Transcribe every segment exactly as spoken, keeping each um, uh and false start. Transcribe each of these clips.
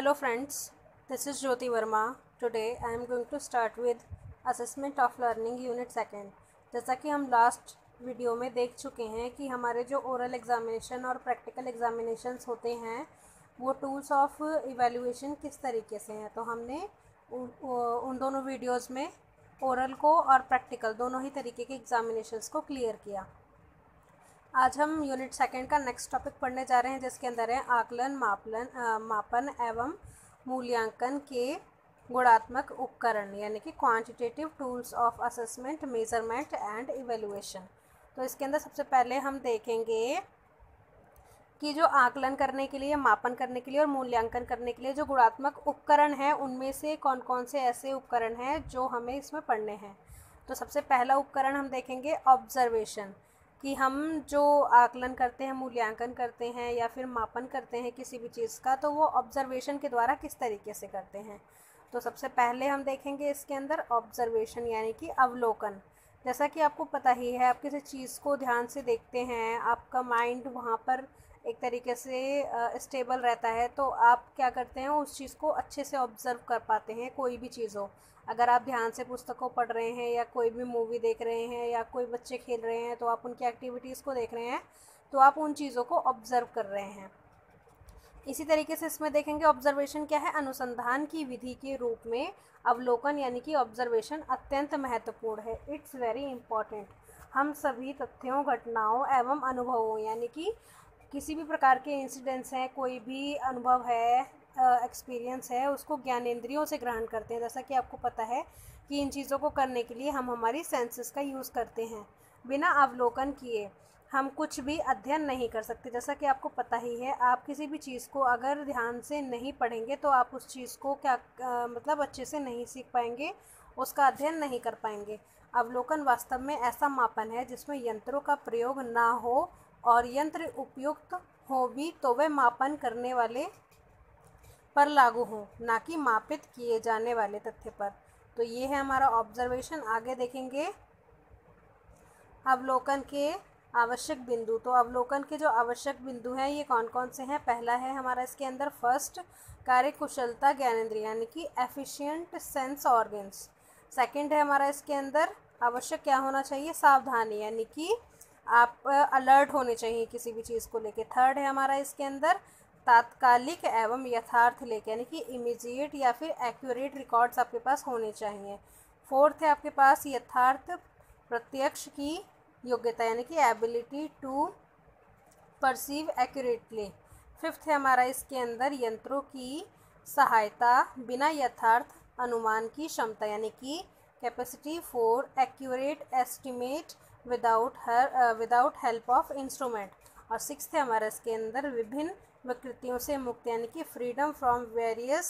Hello friends, this is Jyoti Verma. Today I am going to start with assessment of learning unit second. जैसा कि हम last video में देख चुके हैं कि हमारे जो oral examination और practical examinations होते हैं वो tools of evaluation किस तरीके से हैं, तो हमने उन दोनों videos में oral को और practical दोनों ही तरीके के examinations को clear किया। आज हम यूनिट सेकंड का नेक्स्ट टॉपिक पढ़ने जा रहे हैं जिसके अंदर है आकलन मापलन आ, मापन एवं मूल्यांकन के गुणात्मक उपकरण यानी कि quantitative tools of assessment measurement and evaluation. तो इसके अंदर सबसे पहले हम देखेंगे कि जो आकलन करने के लिए, मापन करने के लिए और मूल्यांकन करने के लिए जो गुणात्मक उपकरण हैं उनमें से कौन कौन से ऐसे उपकरण हैं जो हमें इसमें पढ़ने हैं। तो सबसे पहला उपकरण हम देखेंगे ऑब्जर्वेशन, कि हम जो आकलन करते हैं, मूल्यांकन करते हैं या फिर मापन करते हैं किसी भी चीज़ का, तो वो ऑब्जर्वेशन के द्वारा किस तरीके से करते हैं। तो सबसे पहले हम देखेंगे इसके अंदर ऑब्जर्वेशन यानी कि अवलोकन। जैसा कि आपको पता ही है, आप किसी चीज़ को ध्यान से देखते हैं, आपका माइंड वहाँ पर एक तरीके से स्टेबल uh, रहता है, तो आप क्या करते हैं, उस चीज़ को अच्छे से ऑब्ज़र्व कर पाते हैं। कोई भी चीज़ हो, अगर आप ध्यान से पुस्तकों पढ़ रहे हैं या कोई भी मूवी देख रहे हैं या कोई बच्चे खेल रहे हैं, तो आप उनकी एक्टिविटीज़ को देख रहे हैं, तो आप उन चीज़ों को ऑब्ज़र्व कर रहे हैं। इसी तरीके से इसमें देखेंगे ऑब्जर्वेशन क्या है, अनुसंधान की विधि के रूप में अवलोकन यानी कि ऑब्जर्वेशन अत्यंत महत्वपूर्ण है। It's very important. हम सभी तथ्यों, घटनाओं एवं अनुभवों यानी कि किसी भी प्रकार के इंसिडेंट्स हैं, कोई भी अनुभव है, एक्सपीरियंस है, उसको ज्ञानेंद्रियों से ग्रहण करते हैं। जैसा कि आपको पता है कि इन चीज़ों को करने के लिए हम हमारी सेंसेस का यूज़ करते हैं। बिना अवलोकन किए हम कुछ भी अध्ययन नहीं कर सकते। जैसा कि आपको पता ही है, आप किसी भी चीज़ को अगर ध्यान से नहीं पढ़ेंगे तो आप उस चीज़ को क्या आ, मतलब अच्छे से नहीं सीख पाएंगे, उसका अध्ययन नहीं कर पाएंगे। अवलोकन वास्तव में ऐसा मापन है जिसमें यंत्रों का प्रयोग ना हो और यंत्र उपयुक्त हो भी तो वे मापन करने वाले पर लागू हों, ना कि मापित किए जाने वाले तथ्य पर। तो ये है हमारा ऑब्जर्वेशन। आगे देखेंगे अवलोकन के आवश्यक बिंदु। तो अवलोकन के जो आवश्यक बिंदु हैं ये कौन कौन से हैं। पहला है हमारा इसके अंदर फर्स्ट कार्यकुशलता ज्ञानेंद्रिय यानी कि एफिशिएंट सेंस ऑर्गन्स। सेकंड है हमारा इसके अंदर आवश्यक क्या होना चाहिए, सावधानी यानी कि आप अलर्ट होने चाहिए किसी भी चीज़ को लेके। थर्ड है हमारा इसके अंदर तात्कालिक एवं यथार्थ लेके यानी कि इमीडिएट या फिर एक्यूरेट रिकॉर्ड्स आपके पास होने चाहिए। फोर्थ है आपके पास यथार्थ प्रत्यक्ष की योग्यता यानी कि ability to perceive accurately. Fifth है हमारा इसके अंदर यंत्रों की सहायता बिना यथार्थ अनुमान की क्षमता यानी कि capacity for accurate estimate without her without help of instrument. और सिक्स्थ है हमारा इसके अंदर विभिन्न विकृतियों से मुक्त यानी कि freedom from various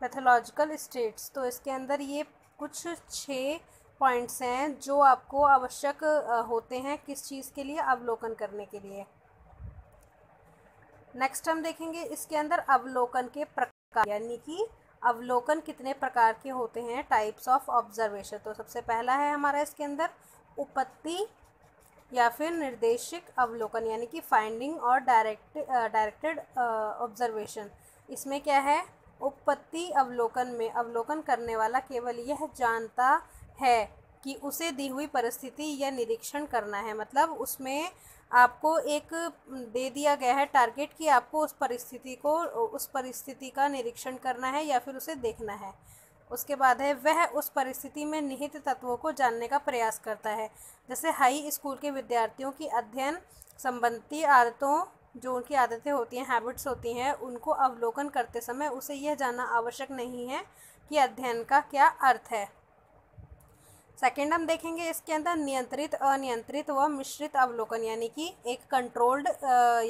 pathological states. तो इसके अंदर ये कुछ छः पॉइंट्स हैं जो आपको आवश्यक होते हैं किस चीज़ के लिए, अवलोकन करने के लिए। नेक्स्ट हम देखेंगे इसके अंदर अवलोकन के प्रकार यानी कि अवलोकन कितने प्रकार के होते हैं, टाइप्स ऑफ ऑब्जर्वेशन। तो सबसे पहला है हमारा इसके अंदर उपपत्ति या फिर निर्देशिक अवलोकन यानी कि फाइंडिंग और डायरेक्ट डायरेक्टेड ऑब्जर्वेशन। इसमें क्या है, उपपत्ति अवलोकन में अवलोकन करने वाला केवल यह जानता है कि उसे दी हुई परिस्थिति या निरीक्षण करना है। मतलब उसमें आपको एक दे दिया गया है टारगेट कि आपको उस परिस्थिति को उस परिस्थिति का निरीक्षण करना है या फिर उसे देखना है। उसके बाद है वह उस परिस्थिति में निहित तत्वों को जानने का प्रयास करता है। जैसे हाई स्कूल के विद्यार्थियों की अध्ययन संबंधी आदतों, जो उनकी आदतें होती हैं, हैबिट्स होती हैं, उनको अवलोकन करते समय उसे यह जानना आवश्यक नहीं है कि अध्ययन का क्या अर्थ है। सेकेंड हम देखेंगे इसके अंदर नियंत्रित, अनियंत्रित व मिश्रित अवलोकन यानी कि एक कंट्रोल्ड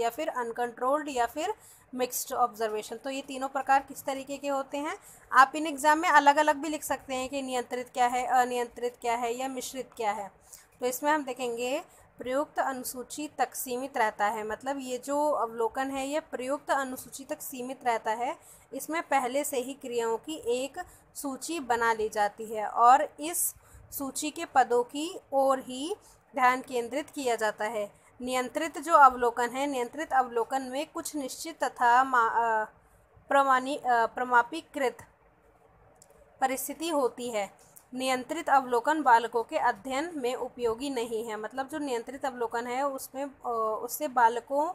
या फिर अनकंट्रोल्ड या फिर मिक्स्ड ऑब्जर्वेशन। तो ये तीनों प्रकार किस तरीके के होते हैं। आप इन एग्ज़ाम में अलग अलग भी लिख सकते हैं कि नियंत्रित क्या है, अनियंत्रित क्या है या मिश्रित क्या है। तो इसमें हम देखेंगे प्रयुक्त अनुसूची तक सीमित रहता है। मतलब ये जो अवलोकन है ये प्रयुक्त अनुसूची तक सीमित रहता है। इसमें पहले से ही क्रियाओं की एक सूची बना ली जाती है और इस सूची के पदों की ओर ही ध्यान केंद्रित किया जाता है। नियंत्रित जो अवलोकन है, नियंत्रित अवलोकन में कुछ निश्चित तथा प्रमाणी प्रमापीकृत परिस्थिति होती है। नियंत्रित अवलोकन बालकों के अध्ययन में उपयोगी नहीं है। मतलब जो नियंत्रित अवलोकन है उसमें उससे बालकों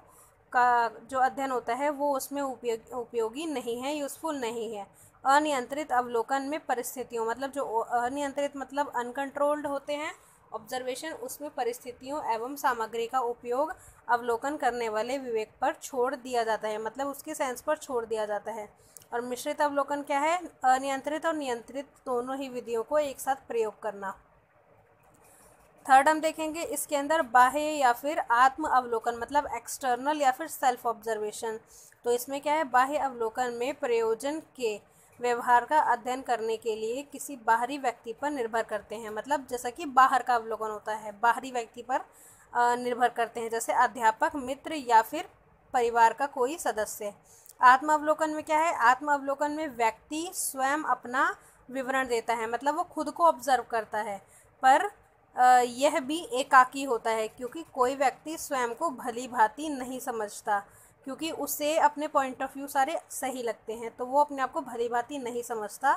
का जो अध्ययन होता है वो उसमें उपयोग उपयोगी नहीं है, यूज़फुल नहीं है। अनियंत्रित अवलोकन में परिस्थितियों, मतलब जो अनियंत्रित मतलब अनकंट्रोल्ड होते हैं ऑब्जर्वेशन, उसमें परिस्थितियों एवं सामग्री का उपयोग अवलोकन करने वाले विवेक पर छोड़ दिया जाता है, मतलब उसके सेंस पर छोड़ दिया जाता है। और मिश्रित अवलोकन क्या है? अनियंत्रित और नियंत्रित दोनों ही विधियों को एक साथ प्रयोग करना। थर्ड हम देखेंगे इसके अंदर बाह्य या फिर आत्म अवलोकन, मतलब एक्सटर्नल या फिर सेल्फ ऑब्जर्वेशन। तो इसमें क्या है, बाह्य अवलोकन में प्रयोजन के व्यवहार का अध्ययन करने के लिए किसी बाहरी व्यक्ति पर निर्भर करते हैं। मतलब जैसा कि बाहर का अवलोकन होता है, बाहरी व्यक्ति पर निर्भर करते हैं, जैसे अध्यापक, मित्र या फिर परिवार का कोई सदस्य। आत्म अवलोकन में क्या है, आत्म अवलोकन में व्यक्ति स्वयं अपना विवरण देता है, मतलब वो खुद को ऑब्जर्व करता है, पर यह भी एकाकी होता है क्योंकि कोई व्यक्ति स्वयं को भली भांति नहीं समझता, क्योंकि उसे अपने पॉइंट ऑफ व्यू सारे सही लगते हैं, तो वो अपने आप को भली भांति नहीं समझता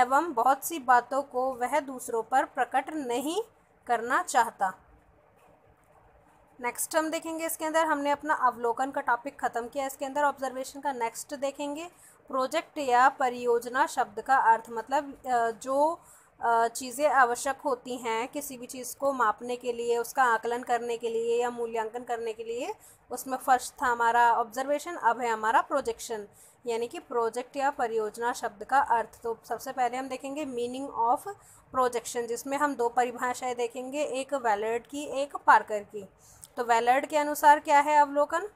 एवं बहुत सी बातों को वह दूसरों पर प्रकट नहीं करना चाहता। नेक्स्ट हम देखेंगे इसके अंदर, हमने अपना अवलोकन का टॉपिक ख़त्म किया, इसके अंदर ऑब्जर्वेशन का। नेक्स्ट देखेंगे प्रोजेक्ट या परियोजना शब्द का अर्थ, मतलब जो चीज़ें आवश्यक होती हैं किसी भी चीज़ को मापने के लिए, उसका आकलन करने के लिए या मूल्यांकन करने के लिए। उसमें फर्स्ट था हमारा ऑब्जर्वेशन, अब है हमारा प्रोजेक्शन, यानी कि प्रोजेक्ट या परियोजना शब्द का अर्थ। तो सबसे पहले हम देखेंगे मीनिंग ऑफ प्रोजेक्शन, जिसमें हम दो परिभाषाएं देखेंगे, एक वैलर्ड की, एक पार्कर की। तो वैलर्ड के अनुसार क्या है अवलोकन?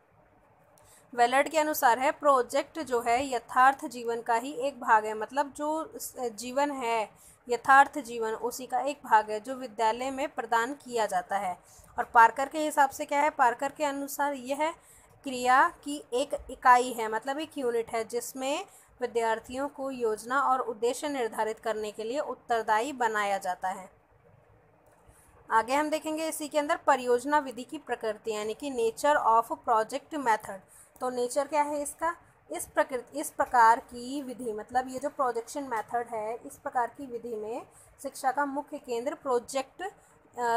वैलर्ड के अनुसार है प्रोजेक्ट जो है यथार्थ जीवन का ही एक भाग है, मतलब जो जीवन है यथार्थ जीवन उसी का एक भाग है जो विद्यालय में प्रदान किया जाता है। और पार्कर के हिसाब से क्या है, पार्कर के अनुसार यह क्रिया की एक इकाई है, मतलब एक यूनिट है, जिसमें विद्यार्थियों को योजना और उद्देश्य निर्धारित करने के लिए उत्तरदायी बनाया जाता है। आगे हम देखेंगे इसी के अंदर परियोजना विधि की प्रकृति, यानी कि नेचर ऑफ प्रोजेक्ट मेथड। तो नेचर क्या है इसका, इस प्रकृति इस प्रकार की विधि, मतलब ये जो प्रोजेक्शन मेथड है, इस प्रकार की विधि में शिक्षा का मुख्य केंद्र प्रोजेक्ट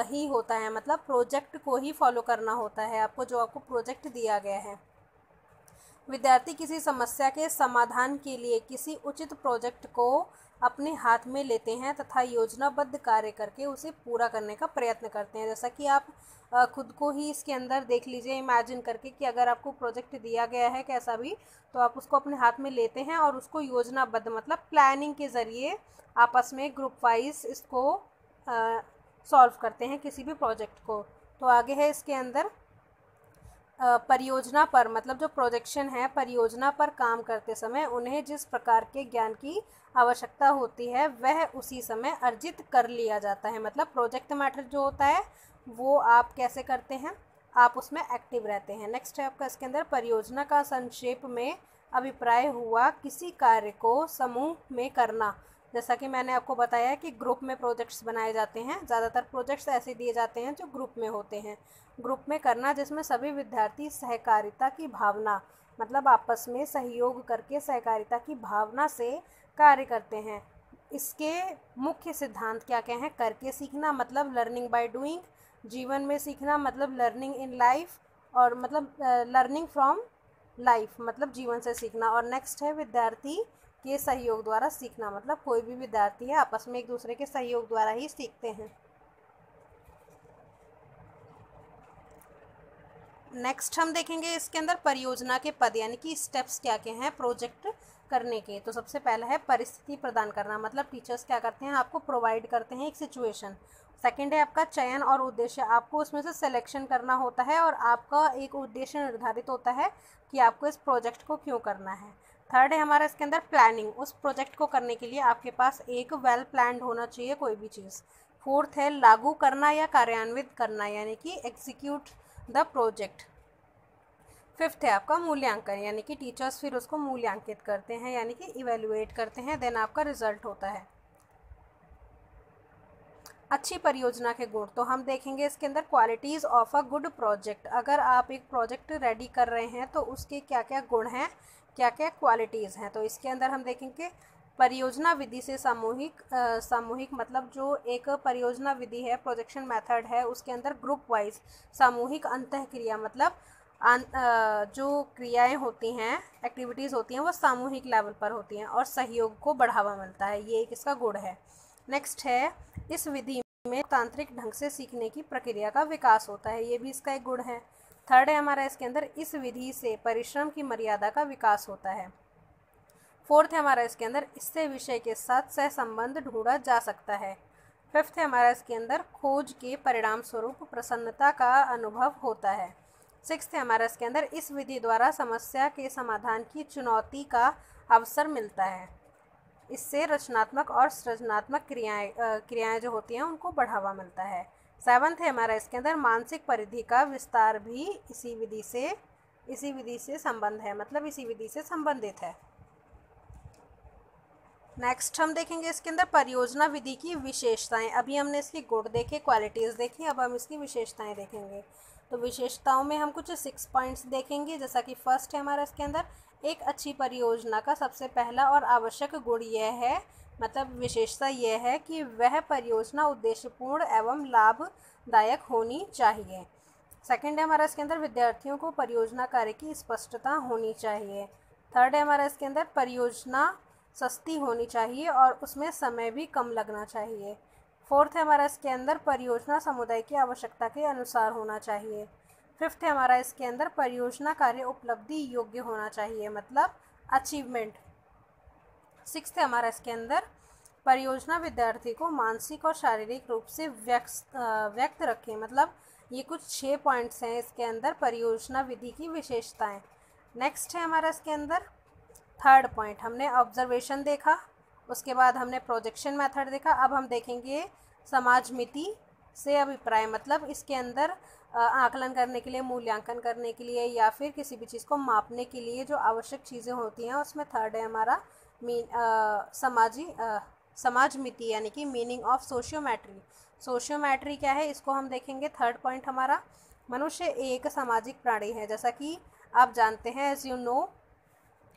ही होता है, मतलब प्रोजेक्ट को ही फॉलो करना होता है आपको, जो आपको प्रोजेक्ट दिया गया है। विद्यार्थी किसी समस्या के समाधान के लिए किसी उचित प्रोजेक्ट को अपने हाथ में लेते हैं तथा योजनाबद्ध कार्य करके उसे पूरा करने का प्रयत्न करते हैं। जैसा कि आप खुद को ही इसके अंदर देख लीजिए, इमेजिन करके कि अगर आपको प्रोजेक्ट दिया गया है कैसा भी, तो आप उसको अपने हाथ में लेते हैं और उसको योजनाबद्ध, मतलब प्लानिंग के ज़रिए आपस में ग्रुप वाइज इसको सॉल्व करते हैं किसी भी प्रोजेक्ट को। तो आगे है इसके अंदर परियोजना पर, मतलब जो प्रोजेक्शन है परियोजना पर काम करते समय उन्हें जिस प्रकार के ज्ञान की आवश्यकता होती है वह उसी समय अर्जित कर लिया जाता है। मतलब प्रोजेक्ट मैटर जो होता है वो आप कैसे करते हैं, आप उसमें एक्टिव रहते हैं। नेक्स्ट है आपका इसके अंदर परियोजना का संक्षेप में अभिप्राय हुआ किसी कार्य को समूह में करना। जैसा कि मैंने आपको बताया कि ग्रुप में प्रोजेक्ट्स बनाए जाते हैं, ज़्यादातर प्रोजेक्ट्स ऐसे दिए जाते हैं जो ग्रुप में होते हैं। ग्रुप में करना जिसमें सभी विद्यार्थी सहकारिता की भावना, मतलब आपस में सहयोग करके सहकारिता की भावना से कार्य करते हैं। इसके मुख्य सिद्धांत क्या क्या हैं? करके सीखना, मतलब लर्निंग बाय डूइंग, जीवन में सीखना, मतलब लर्निंग इन लाइफ, और मतलब लर्निंग फ्रॉम लाइफ, मतलब जीवन से सीखना। और नेक्स्ट है विद्यार्थी के सहयोग द्वारा सीखना, मतलब कोई भी विद्यार्थी है आपस में एक दूसरे के सहयोग द्वारा ही सीखते हैं। नेक्स्ट हम देखेंगे इसके अंदर परियोजना के पद, यानी कि स्टेप्स क्या क्या हैं प्रोजेक्ट करने के। तो सबसे पहला है परिस्थिति प्रदान करना, मतलब टीचर्स क्या करते हैं, आपको प्रोवाइड करते हैं एक सिचुएशन। सेकंड है आपका चयन और उद्देश्य, आपको उसमें से सिलेक्शन करना होता है और आपका एक उद्देश्य निर्धारित होता है कि आपको इस प्रोजेक्ट को क्यों करना है। थर्ड है हमारा इसके अंदर प्लानिंग, उस प्रोजेक्ट को करने के लिए आपके पास एक वेल प्लान्ड होना चाहिए कोई भी चीज़। फोर्थ है लागू करना या कार्यान्वित करना, यानी कि एग्जीक्यूट द प्रोजेक्ट। फिफ्थ है आपका मूल्यांकन, यानी कि टीचर्स फिर उसको मूल्यांकित करते हैं, यानी कि इवेल्युएट करते हैं, देन आपका रिजल्ट होता है। अच्छी परियोजना के गुण। तो हम देखेंगे इसके अंदर qualities of a good project. अगर आप एक प्रोजेक्ट रेडी कर रहे हैं तो उसके क्या क्या गुण हैं, क्या क्या क्वालिटीज़ हैं। तो इसके अंदर हम देखेंगे परियोजना विधि से सामूहिक सामूहिक मतलब जो एक परियोजना विधि है, प्रोजेक्शन मेथड है, उसके अंदर ग्रुप वाइज सामूहिक अंतःक्रिया मतलब आन, जो क्रियाएं होती हैं, एक्टिविटीज़ होती हैं, वो सामूहिक लेवल पर होती हैं और सहयोग को बढ़ावा मिलता है। ये एक इसका गुण है। नेक्स्ट है, इस विधि में तांत्रिक ढंग से सीखने की प्रक्रिया का विकास होता है। ये भी इसका एक गुण है। थर्ड है हमारा इसके अंदर, इस विधि से परिश्रम की मर्यादा का विकास होता है। फोर्थ है हमारा इसके अंदर, इससे विषय के साथ सहसंबंध ढूंढा जा सकता है। फिफ्थ है हमारा इसके अंदर, खोज के परिणाम स्वरूप प्रसन्नता का अनुभव होता है। सिक्स्थ है हमारा इसके अंदर, इस विधि द्वारा समस्या के समाधान की चुनौती का अवसर मिलता है। इससे रचनात्मक और सृजनात्मक क्रियाएं क्रियाएं जो होती हैं उनको बढ़ावा मिलता है। सेवन्थ है हमारा इसके अंदर, मानसिक परिधि का विस्तार भी इसी विधि से इसी विधि से संबंध है, मतलब इसी विधि से संबंधित है। नेक्स्ट हम देखेंगे इसके अंदर परियोजना विधि की विशेषताएं। अभी हमने इसकी गुण देखे, क्वालिटीज़ देखी, अब हम इसकी विशेषताएं देखेंगे। तो विशेषताओं में हम कुछ सिक्स पॉइंट्स देखेंगे। जैसा कि फर्स्ट है हमारा इसके अंदर, एक अच्छी परियोजना का सबसे पहला और आवश्यक गुण यह है, मतलब विशेषता यह है कि वह परियोजना उद्देश्यपूर्ण एवं लाभदायक होनी चाहिए। सेकेंड है हमारा इसके अंदर, विद्यार्थियों को परियोजना कार्य की स्पष्टता होनी चाहिए। थर्ड है हमारा इसके अंदर, परियोजना सस्ती होनी चाहिए और उसमें समय भी कम लगना चाहिए। फोर्थ है हमारा इसके अंदर, परियोजना समुदाय की आवश्यकता के अनुसार होना चाहिए। फिफ्थ है हमारा इसके अंदर, परियोजना कार्य उपलब्धि योग्य होना चाहिए, मतलब अचीवमेंट। सिक्स्थ है हमारा इसके अंदर, परियोजना विद्यार्थी को मानसिक और शारीरिक रूप से व्यस्त व्यक्त रखें, मतलब ये कुछ छः पॉइंट्स हैं इसके अंदर परियोजना विधि की विशेषताएँ। नेक्स्ट है हमारा इसके अंदर थर्ड पॉइंट, हमने ऑब्जर्वेशन देखा, उसके बाद हमने प्रोजेक्शन मेथड देखा, अब हम देखेंगे समाजमिति से अभिप्राय, मतलब इसके अंदर आकलन करने के लिए, मूल्यांकन करने के लिए या फिर किसी भी चीज़ को मापने के लिए जो आवश्यक चीज़ें होती हैं उसमें थर्ड है हमारा मीन समाजी समाजमिति यानी कि मीनिंग ऑफ सोशियोमेट्री। सोशियोमेट्री क्या है इसको हम देखेंगे। थर्ड पॉइंट हमारा, मनुष्य एक सामाजिक प्राणी है। जैसा कि आप जानते हैं, एज यू नो,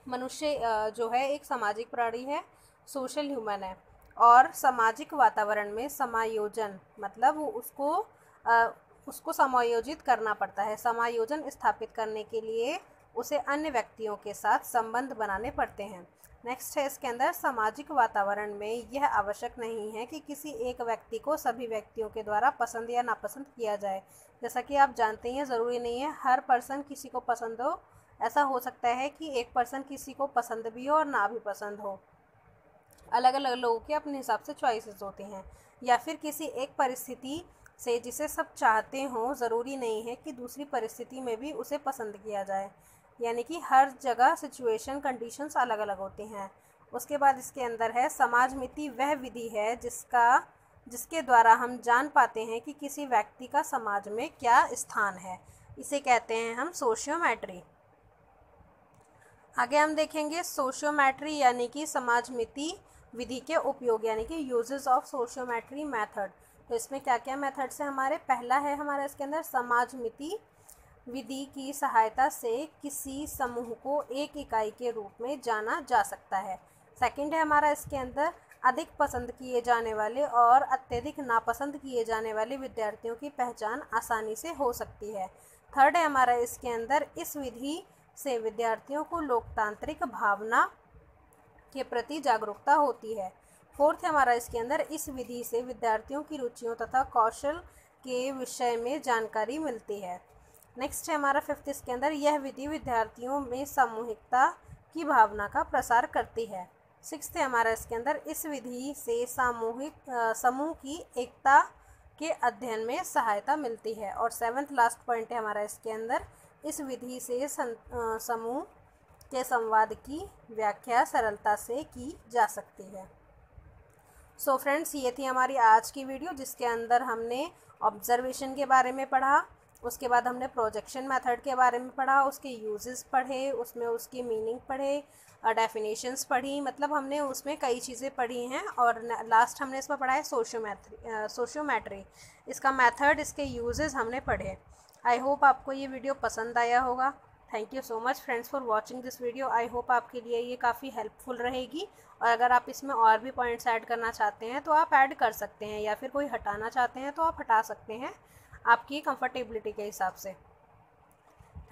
मनुष्य जो है एक सामाजिक प्राणी है, सोशल ह्यूमन है, और सामाजिक वातावरण में समायोजन मतलब उसको उसको समायोजित करना पड़ता है। समायोजन स्थापित करने के लिए उसे अन्य व्यक्तियों के साथ संबंध बनाने पड़ते हैं। नेक्स्ट है इसके अंदर, सामाजिक वातावरण में यह आवश्यक नहीं है कि किसी एक व्यक्ति को सभी व्यक्तियों के द्वारा पसंद या नापसंद किया जाए। जैसा कि आप जानते हैं, ज़रूरी नहीं है हर पर्सन किसी को पसंद हो। ऐसा हो सकता है कि एक पर्सन किसी को पसंद भी हो और ना भी पसंद हो। अलग अलग लोगों के अपने हिसाब से चॉइसेस होते हैं, या फिर किसी एक परिस्थिति से जिसे सब चाहते हों, ज़रूरी नहीं है कि दूसरी परिस्थिति में भी उसे पसंद किया जाए। यानी कि हर जगह सिचुएशन, कंडीशंस अलग अलग होती हैं। उसके बाद इसके अंदर है, समाजमिति वह विधि है जिसका जिसके द्वारा हम जान पाते हैं कि किसी व्यक्ति का समाज में क्या स्थान है। इसे कहते हैं हम सोशियोमेट्री। आगे हम देखेंगे सोशियोमेट्री यानी कि समाजमिति विधि के उपयोग, यानी कि यूजेस ऑफ सोशियोमेट्री मेथड। तो इसमें क्या क्या मेथड्स हैं हमारे? पहला है हमारा इसके अंदर, समाजमिति विधि की सहायता से किसी समूह को एक इकाई के रूप में जाना जा सकता है। सेकंड है हमारा इसके अंदर, अधिक पसंद किए जाने वाले और अत्यधिक नापसंद किए जाने वाले विद्यार्थियों की पहचान आसानी से हो सकती है। थर्ड है हमारा इसके अंदर, इस विधि से विद्यार्थियों को लोकतांत्रिक भावना के प्रति जागरूकता होती है। फोर्थ है हमारा इसके अंदर, इस विधि से विद्यार्थियों की रुचियों तथा कौशल के विषय में जानकारी मिलती है। नेक्स्ट है हमारा फिफ्थ इसके अंदर, यह विधि विद्यार्थियों में सामूहिकता की भावना का प्रसार करती है। सिक्स्थ है हमारा इसके अंदर, इस विधि से सामूहिक समूह की एकता के अध्ययन में सहायता मिलती है। और सेवन्थ लास्ट पॉइंट है हमारा इसके अंदर, इस विधि से समूह के संवाद की व्याख्या सरलता से की जा सकती है। सो so फ्रेंड्स, ये थी हमारी आज की वीडियो जिसके अंदर हमने ऑब्जर्वेशन के बारे में पढ़ा, उसके बाद हमने प्रोजेक्शन मेथड के बारे में पढ़ा, उसके यूजेस पढ़े, उसमें उसकी मीनिंग पढ़े, डेफिनेशंस पढ़ी, मतलब हमने उसमें कई चीज़ें पढ़ी हैं। और लास्ट हमने इसमें पढ़ा है सोशियोमेट्री सोशियोमेट्री इसका मेथड, इसके यूजेस हमने पढ़े। आई होप आपको ये वीडियो पसंद आया होगा। Thank you so much friends for watching this video. I hope आपके लिए ये काफ़ी हेल्पफुल रहेगी, और अगर आप इसमें और भी पॉइंट्स ऐड करना चाहते हैं तो आप ऐड कर सकते हैं, या फिर कोई हटाना चाहते हैं तो आप हटा सकते हैं आपकी कंफर्टेबिलिटी के हिसाब से।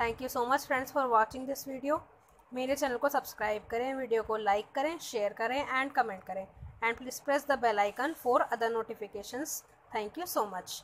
Thank you so much friends for watching this video. मेरे चैनल को सब्सक्राइब करें, वीडियो को लाइक करें, शेयर करें एंड कमेंट करें, and please press the bell icon for other notifications. Thank you so much.